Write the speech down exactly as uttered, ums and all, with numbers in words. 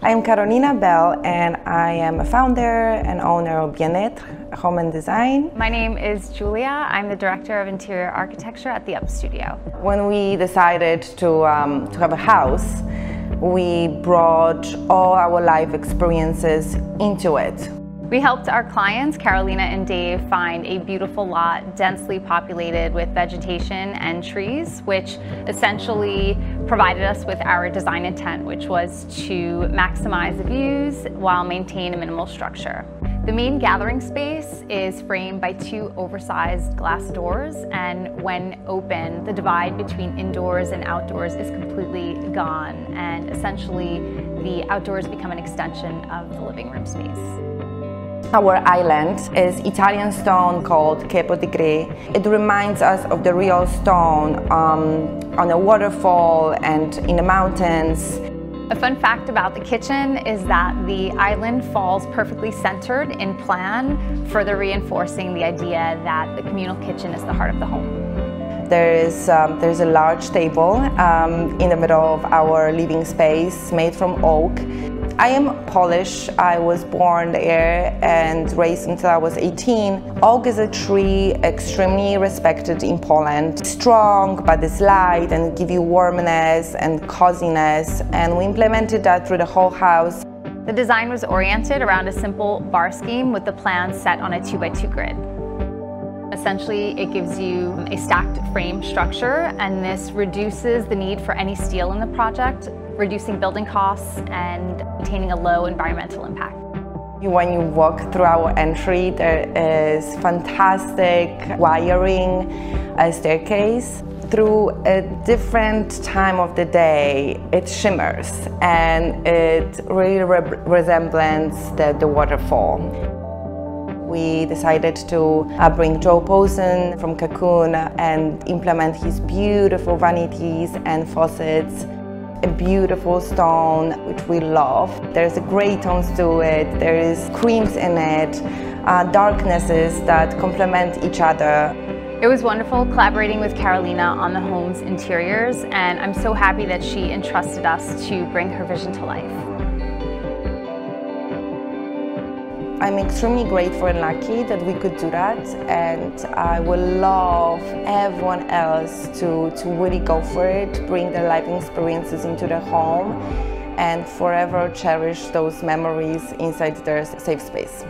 I am Karolina Bell and I am a founder and owner of Bienetre Home and Design. My name is Julia. I'm the director of interior architecture at the U P Studio. When we decided to, um, to have a house, we brought all our life experiences into it. We helped our clients, Karolina and Dave, find a beautiful lot densely populated with vegetation and trees, which essentially provided us with our design intent, which was to maximize the views while maintaining a minimal structure. The main gathering space is framed by two oversized glass doors, and when open, the divide between indoors and outdoors is completely gone, and essentially the outdoors become an extension of the living room space. Our island is Italian stone called Kepo di It. It reminds us of the real stone um, on a waterfall and in the mountains. A fun fact about the kitchen is that the island falls perfectly centered in plan, further reinforcing the idea that the communal kitchen is the heart of the home. There is um, there's a large table um, in the middle of our living space made from oak. I am Polish. I was born there and raised until I was eighteen. Oak is a tree extremely respected in Poland. It's strong, but it's light and gives you warmness and coziness. And we implemented that through the whole house. The design was oriented around a simple bar scheme with the plan set on a two by two grid. Essentially, it gives you a stacked frame structure, and this reduces the need for any steel in the project, reducing building costs and maintaining a low environmental impact. When you walk through our entry, there is fantastic wiring, a staircase. Through a different time of the day, it shimmers and it really re resembles the, the waterfall. We decided to uh, bring Joe Posen from Cocoon and implement his beautiful vanities and faucets. A beautiful stone which we love. There's a grey tones to it, there is creams in it, uh, darknesses that complement each other. It was wonderful collaborating with Karolina on the home's interiors, and I'm so happy that she entrusted us to bring her vision to life. I'm extremely grateful and lucky that we could do that, and I would love everyone else to, to really go for it, bring their life experiences into their home, and forever cherish those memories inside their safe space.